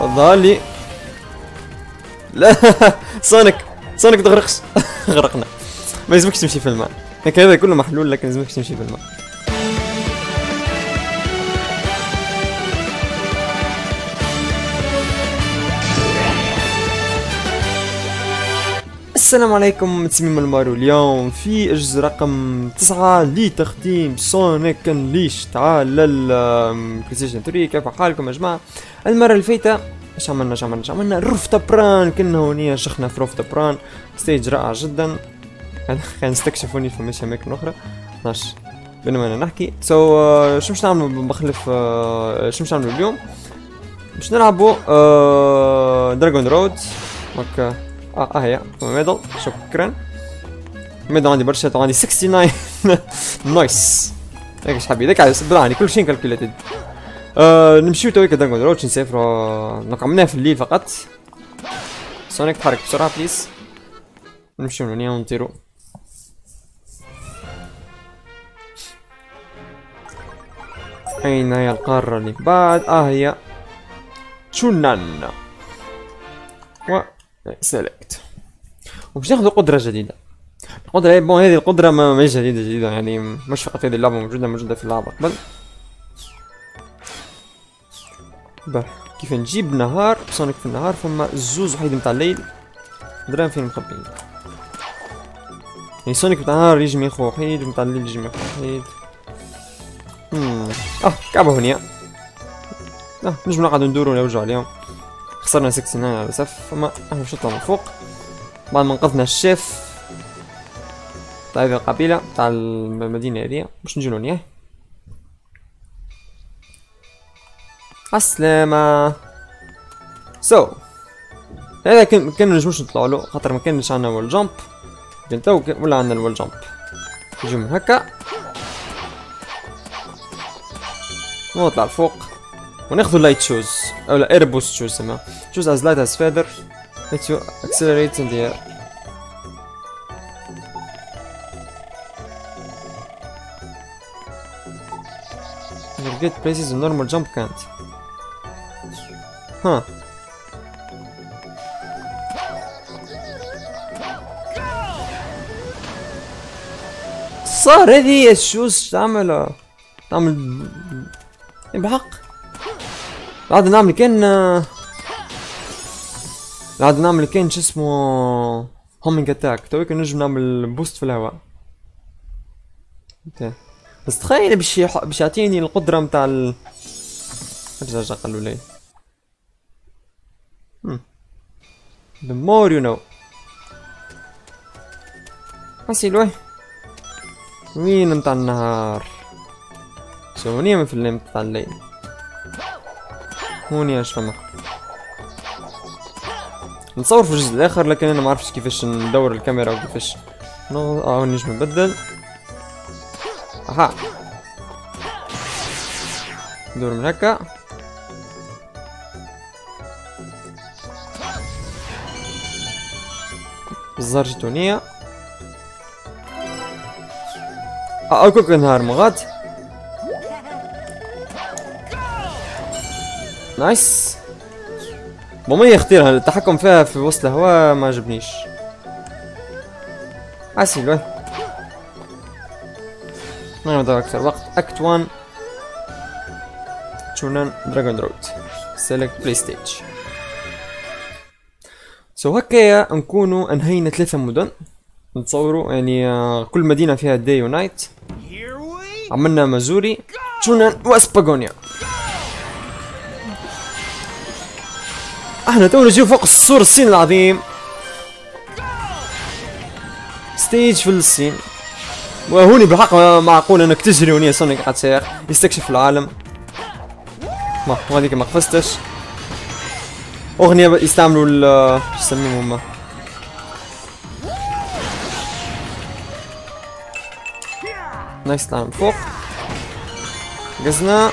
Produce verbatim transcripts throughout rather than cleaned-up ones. اتفضلي. لا سونيك سونيك تغرقش. غرقنا. ما لازمكش تمشي في الماء، هذا كله محلول لكن لازمكش تمشي في الماء. السلام عليكم، تسميم المارو. اليوم في اجزاء رقم تسعة لتختيم سونيك انليشت على البلايستيشن ثلاثة. كيف حالكم يا جماعة؟ المرة اللي فاتت اش عملنا اش عملنا اش عملنا روفتوب ران. كنا هونيا شخنا في روفتوب ران، ستيج رائع جدا. خلينا نستكشف هوني فماش اماكن اخرى. ماشي بينما انا نحكي سو so, uh, شو باش نعملو بخلف uh, شو باش نعملو اليوم؟ باش نلعبو uh, دراجون رود. هكا اه اه هي ميدل. شكرا ميدل، عندي برشا وعندي تسعة وستين. نايس. هاك شحبي هذاك على سبراني كل شيء كالكولاتيد. آه نمشيو تويك دراجون رود، نسافروا نقعمناه في الليل فقط. سونيك تحرك بسرعه بليز. نمشيو لهنا ونطيرو. اين هي القاره اللي بعد؟ اه هي تشونان. و سيلكت وباش ناخذ قدره جديده. القدره بون هذه القدره ماهيش جديده جديده يعني، مش فقط هذه اللعبه موجوده موجوده في اللعبه قبل. باه كيف نجيب نهار سونيك في النهار؟ فما زوز وحيد متاع الليل دران فين مخبيين يعني. سونيك متاع النهار يجم ياخذ وحيد ومتاع الليل يجم ياخذ وحيد. امم اه كعبه هنيا. اه نجم نقعدو ندورو ونرجعو اليوم. خسرنا ستة وستين على الأسف، فما احنا باش نطلعو من فوق بعد ما انقذنا الشيف تاع هذه القبيلة تاع المدينة هذيا. باش نجيو لهنيا. عالسلامة. سو هذا كان كان منجموش نطلعولو خاطر مكانش عندنا وول جامب. لكن تو ولا عندنا الوول جامب. نجيو من هكا ونطلع لفوق وناخذ اللايت شوز او الاير بوست شوز. سما شوز از لايت از فيذر ليتس يو اكسلريت ان ذا اير. جيت بليسز نورمال جامب كانت. ها صار هذه الشوز تعمل تعمل بالحق. العادة نعمل كان العادة نعمل كان شو اسمه هومينج اتاك. تويك نجم نعمل بوست في الهواء. بس تخيل باش باش يعطيني القدرة متاع ال نرجع نرجع قالوا لي the more you know. حسيل وي وين متاع النهار؟ سوني من في الليل متاع الليل. هوني اش فما نصور في الجزء الاخر لكن انا ما عرفتش كيفاش ندور الكاميرا وكيفاش نو. اه نجم نبدل. اها ندور من هكا بالزر جيتونية. اه كوك نهار مغاد. نايس. بومية خطيرة التحكم فيها في وسط الهواء ما عجبنيش. عسيل واه ما نضيع أكثر وقت. أكت واحد تشونان دراجون رود سيلكت بلاي ستيج. سو هكايا نكونوا انهينا ثلاثة مدن نتصوروا يعني. كل مدينة فيها داي ونايت. عملنا مازوري تشونان واسباغونيا. احنا تو نجيو فوق السور الصين العظيم. ستيج في الصين. وهوني بالحق معقول انك تجري ونيا سونيك قاعد سايق يستكشف العالم. ما هذيك ما قفزتش. اغنية يستعملوا ال شو يسميهم هما؟ نايس. طلعنا فوق قزنا.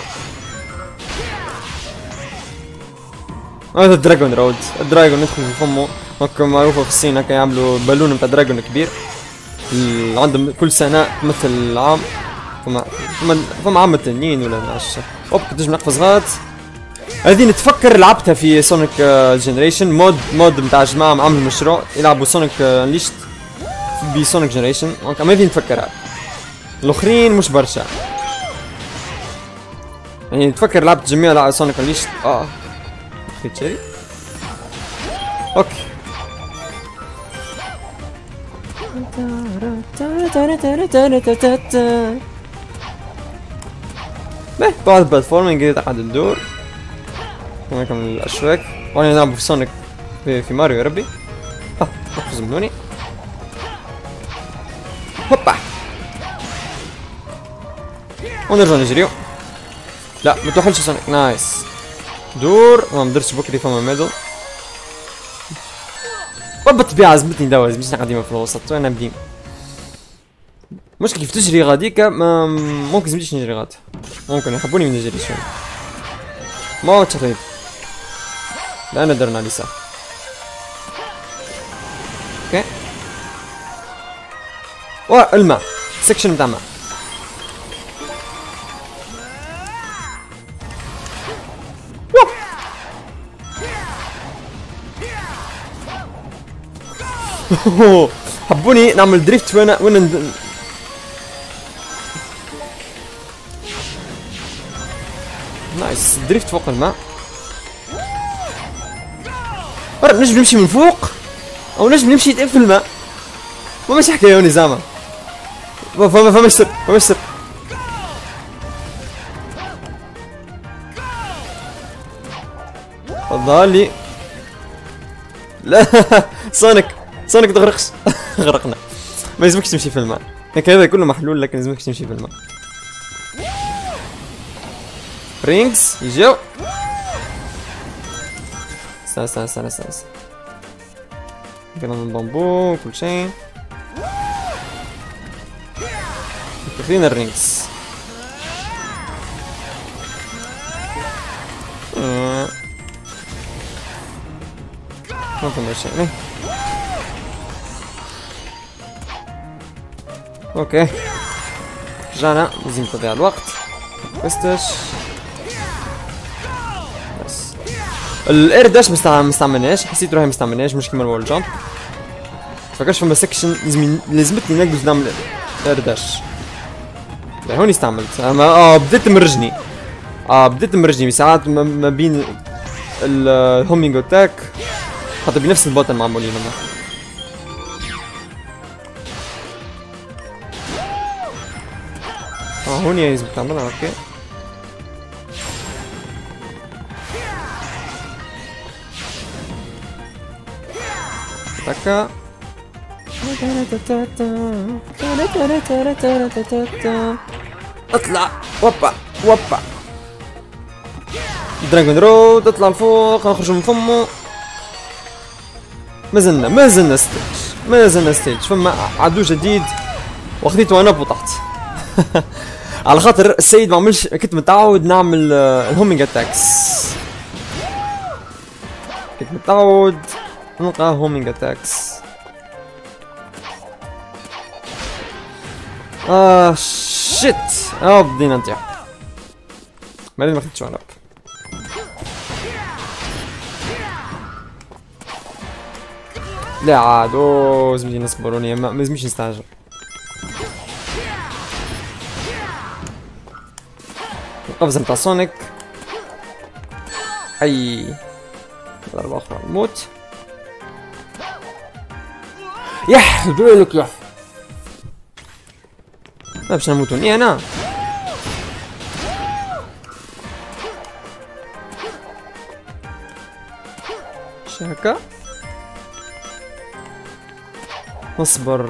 هذا دراجون رود. الدراجون يدخل في فمه هكا معروفه في الصين. هكا يعملوا بالون نتاع دراجون كبير عندهم كل سنه مثل العام. فما فما فما عام التنين ولا عشرة. اوب كنت نجم نقفز غاد. هذه نتفكر لعبتها في سونيك جنريشن، مود مود نتاع جماعه عملوا مشروع يلعبوا سونيك انليشت بسونيك جنريشن، دونك هذه نتفكرها. الاخرين مش برشا يعني، نتفكر لعبت جميع سونيك انليشت. اه خذيت شيء اوكي. باهي بعد بلاتفورمينغ جديد عاد الدور هناكم الاشواك، وانا نلعب في سونيك في ماريو. يا ربي ها احفظ منوني. هوبا ونرجع نجريو. لا ما توحلش سونيك، نايس دور. ما مدرتش بكري فما ميدل. وبالطبيعة عزمتني دوا زميلتنا قديمة في الوسط وانا بديم. مشكل كيف تجري غاديكا ما ممكن زميلتش نجري غادي، ممكن يحبوني من نجري شوية. ما هو التخريب؟ لا ندرنا لسا. اوكي. وا الماء، سكشن نتاع الماء. حبوني نعمل دريفت وانا وانا ند... نايس دريفت فوق الماء. نجم نمشي من فوق او نجم نمشي في الماء. ما مش حكايوني زعما، فما فما سر فما سر. تفضلي. لا سونيك سونيك تغرقش. غرقنا. ما يلزمكش تمشي في الماء، هذا كله محلول لكن يلزمكش تمشي في الماء. رينجز يجيو. استنى استنى استنى استنى كلام البامبو كل شيء. خلينا الرينجز. ما فهمت شيء. اوكي رجعنا، لازم تضيع الوقت. بستش بس الاير داش ما استعملناش، حسيت روحي ما استعملناش مش كيما الوول جامب. متفكرش فما سكشن لازم لازمتني نقز نعمل اير داش. هوني استعملت اما اه بديت مرجني، اه بديت مرجني ساعات ما بين الهومينغ اتاك حتى بنفس البطن معمولين هما. اه هوني لازم تعملها. اوكي تكا اطلع. وبا وبا دراجون رود اطلع لفوق نخرج من فمه. مازلنا مازلنا ستيج مازلنا ستيج فما عدو جديد وخذيته انا وطحت. على خاطر السيد ما عملش، كنت متعود نعمل الهومينغ اتاكس، كنت متعود نلقى هومينغ اتاكس. اه شيت اه بدينا نطيح. مالي ما خدتش عنب. لا عاد اوه زميلي نصبروني، ما لازميش نستعجل. القفزة نتاع سونيك. اي ضربة أخرى الموت. يح بالك يح ما باش نموتوني أنا. مش هكا نصبر.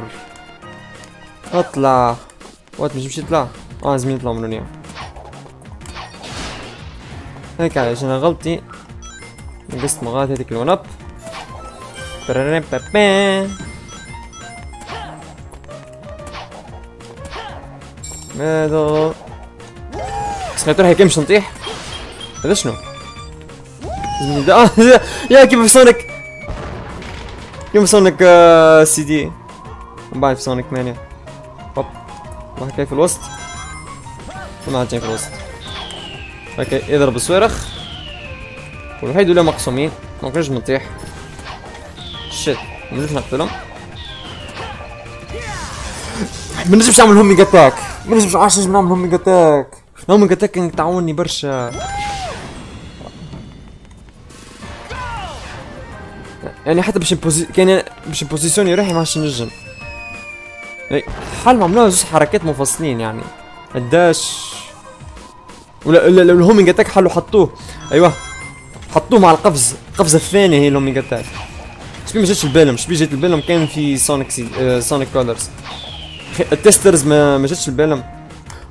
اطلع وقت مش مشي يطلع. اه لازم يطلع منوني هيك علاش انا غلطتي نقصت مغات هذيك الون اب. ماذا سمعت روحي كيمش نطيح. هذا شنو يا كيف في سونيك، كيف في سونيك سي دي من بعد في سونيك ثمانية. هوب واحد كاين في الوسط وواحد جاي في الوسط. اوكي يضرب الصواريخ والوحيد ولا مقسومين ما نقدرش نطيح. شيت ما نجمش نقتلهم. ما نجمش نعمل هومينغ اتاك، ما نجمش عارف نجم نعمل هومينغ اتاك. هومينغ اتاك كان تعاوني برشا. يعني حتى باش نبوزي كان باش نبوزيسيوني روحي ماعادش نجم. حال ما عملوها زوج حركات منفصلين يعني الداش ولا ولا الهومينغ اتاك حلو حطوه ايوه حطوه مع القفز، القفزه الثانيه هي الهومينغ اتاك. شبي ما جاتش لبالهم، شبي جات لبالهم كان في سونيك سي... آه سونيك كولرز. التسترز ما ما جاتش لبالهم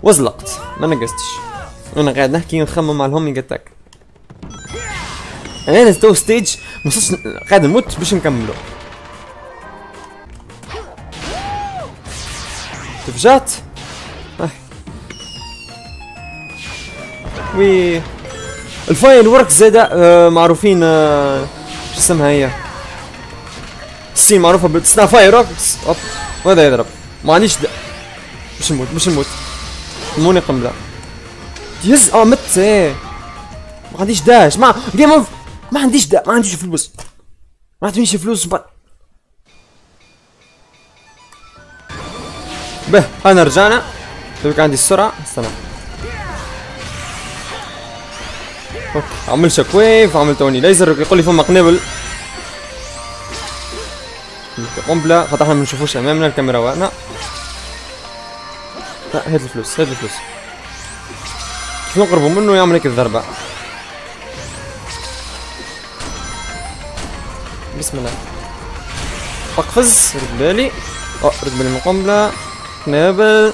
وزلقت ما نقصتش. انا قاعد نحكي نخمم مع الهومينغ اتاك. انا تو ستيج ما وصلتش قاعد نموت باش نكملو. تفجعت وي الفاير ورك زاده آه معروفين آه شو اسمها هي السي معروفه بتصنع فاير وركس. اوب وهذا يضرب ما عنديش باش نموت باش نموت موني قنبله يهز اه مت ايه ما عنديش داش ما جيم اوف ما عنديش دا ما عنديش فلوس ما عنديش فلوس با به انا رجعنا دوك عندي السرعه استنى اوكي عمل شوك ويف عمل توني ليزر يقول لي فما قنابل قنبله خاطر احنا ما نشوفوش امامنا الكاميرا واقفه. لا هات الفلوس هات الفلوس كيف نقربوا منه يعمل هيك الضربه. بسم الله اقفز رد بالي اه رد بالي من قنبله قنابل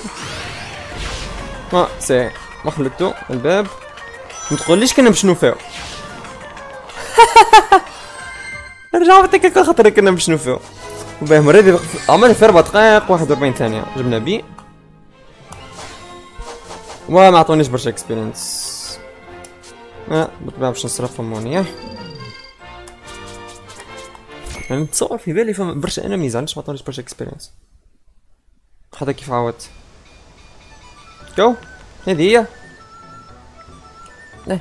ما سي ما خلطتو الباب ما تقوليش كنا باش نوفاو. رجعوا بتاك كل خاطر كنا باش نوفاو وباه مرة عملها في أربع دقائق واحد وأربعين ثانية جبنا بي وما عطونيش برشا اكسبيرينس اه بالطبع باش نصرفهم هونيا. يعني نتصور في بالي فما برشا انميز علاش ما عطونيش برشا اكسبيرينس حتى كيف عاودت جو هذه هي. اه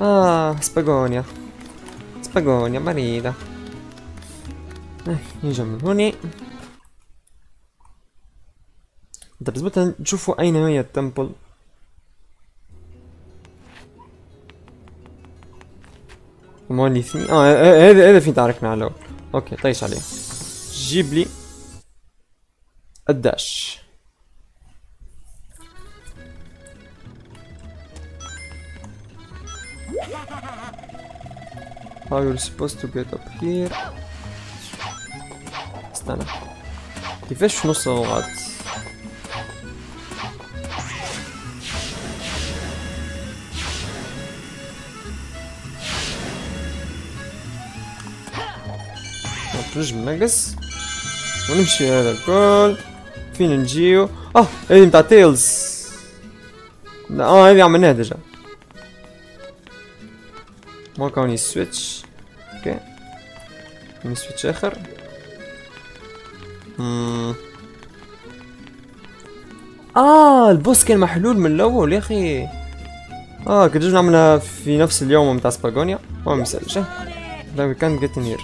آه سباغونيا سباغونيا مريضة. آه نجم من هوني لازمتنا نشوفوا أين هي التمبل. مولي اثنين اه هذا هذا فين تعرفنا على الاول اوكي طيش عليه جيب لي الداش how you're supposed to get up here. استنى كيفاش نوصل لغاية نجم نقص ونمشي هذا الكل فين نجيو. اه هذه متاع تيلز اه هذه عملناها ديجا ماكا هوني سويتش اوكي هوني سويتش اخر اممم اه البوس كان محلول من الاول يا اخي. اه كنت نجم نعملها في نفس اليوم متاع سباغونيا ما مسالش لا كان جيت نير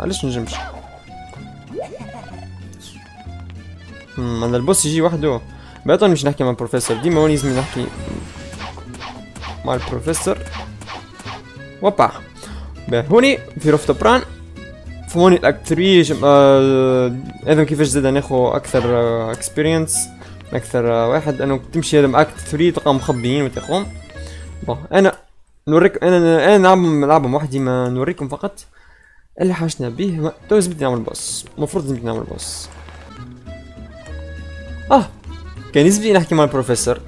علاش نجمش؟ امم انا البوس يجي وحده بعتوني باش نحكي مع البروفيسور ديما هوني لازم نحكي مع البروفيسور وبا هوني في روفتوب ران فهموني الاكتري هذا كيفاش زاد ناخو اكثر اكسبيرينس اكثر واحد انه تمشي هذا اكت ثلاثة تلقاهم مخبيين وتاخوهم. بون انا نوريك انا انا نلعبهم وحدي ما نوريكم فقط اللي حاشنا به تو لازم نعمل بوس، المفروض لازم نعمل بوس. اه كان يزبي نحكي مع البروفيسور،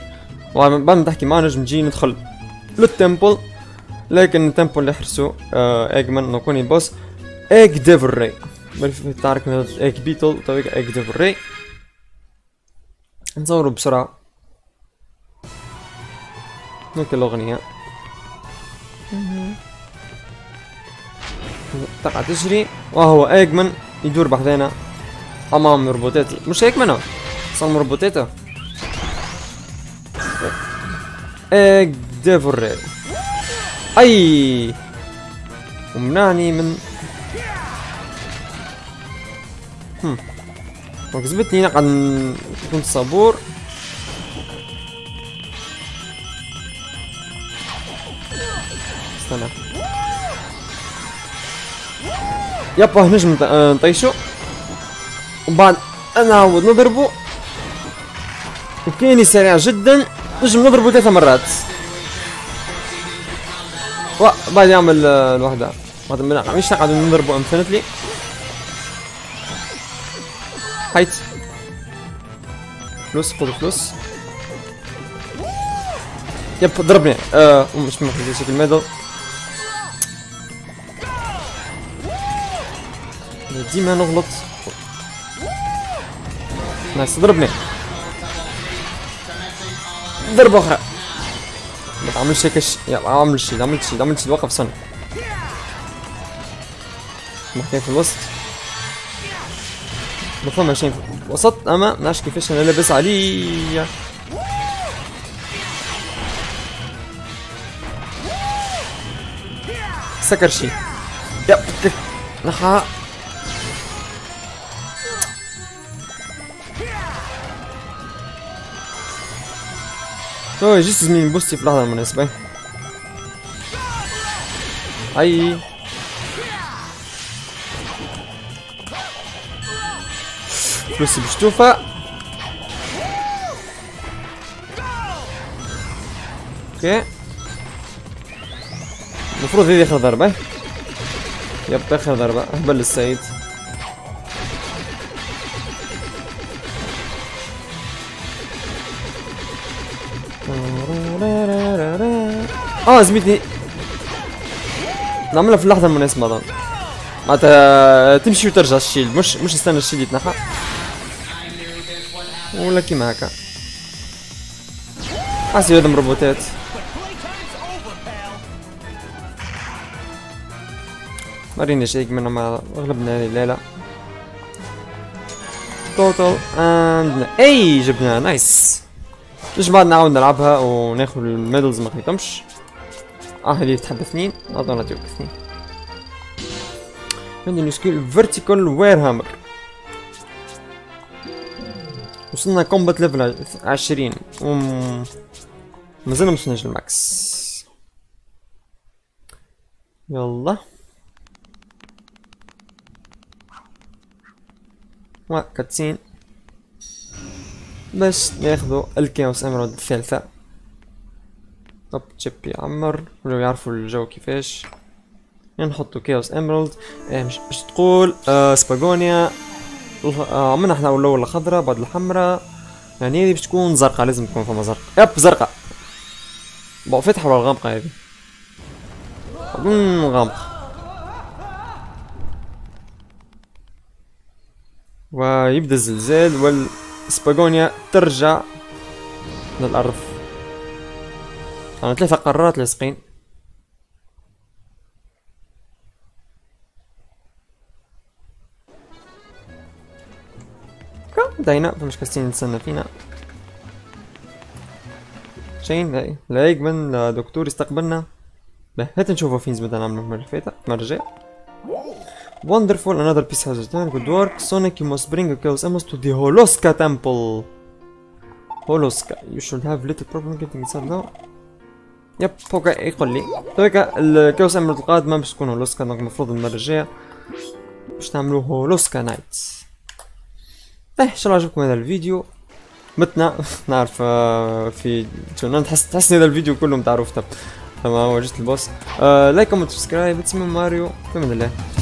وبعد ما تحكي معه نجم نجي ندخل للتمبل، لكن التمبل اللي حرسو آه ايجمان نكوني بوس ايج ديفل راي، تعرف من هذا ايج بيتل طريقة ايج ديفل راي. نصوروا بسرعة هيك الأغنية تقع تجري وهو ايجمان يدور بحذانا أمام روبوتاتي، مش ايجمان هو صار مربوطاته ايج ديفل راي اي ومنعني من هم وكذبتني نقعد نكون صبور استنى يابا نجم نطيشو وبعد نعاود نضربو وكاني سريع جدا نجم نضربو ثلاث مرات وبعد يعمل الوحدة مش نقعد نضربو انفينيتلي هايت فلوس خذ فلوس يب ضربني اه مش ممكن شكل ميدل ديما نغلط نايس ضربني ضربة أخرى ما تعملش هيك الشيء يلا عمل شي عملت شي عملت شي وقف سنة محكاية في الوسط ما فهم شي وسط أما ما نعرفش كيفاش أنا لابس عليا سكر شي يب نحا تو جيت زميل بوستي في لحظة مناسبة اي فلوسي بشتوفة اوكي المفروض هذي اخر ضربة يب اخر ضربة اهبل السيد اه زميلتي نعملها في اللحظة المناسبة اظن معناتها تمشي وترجع الشيلد مش مش نستنى الشيلد يتنحى ولا كيما هكا حاسي هذم روبوتات مريناش هيك منهم مع غلبنا هذه الليلة توتال اند اي جبناها نايس باش بعد نعاود نلعبها وناخذ الميدلز ما خيطمش اه هذه تحب اثنين نقدر نعطيوك اثنين عندي نيو سكيل فيرتيكال وير هامر وصلنا كومبات ليفل عشرين وم... مازلنا موصلناش للماكس يلا وا كاتسين باش ناخذوا الكاوس امرود الثالثة طب تشيب يعمر ولو يعرفوا الجو كيفاش نحطوا كاوس امرالد باش تقول آه سباغونيا آه عملنا احنا الاول الخضرا بعد الحمراء يعني هذه باش تكون زرقاء لازم تكون فما زرقاء ياب زرقاء بون فاتحة ولا غامقة هذه اظن غامقة ويبدا الزلزال والسباغونيا ترجع للأرض أنا ثلاثة قرارات لاصقين داينا مش كاستين نستنى فينا شين لا يقبل لا دكتور يستقبلنا هات نشوفو فين زبدنا نعملو المرة اللي فاتت المرة الجاية wonderful another piece has done good work Sonic you must bring your chaos emeralds to the Holoska temple Holoska you should have little problem getting inside now يب هوكا يقول لي هوكا الكاوس امرالد القادمة باش تكون هولوسكا دونك المفروض المرة الجاية باش نعملو هولوسكا نايت اه ان شاء الله عجبكم هذا الفيديو متنا نعرف في تشونان تحس تحس هذا الفيديو كله متاع روفتاب تما هو جست البوس آه لايك وسبسكرايب تسمى ماريو في من الله.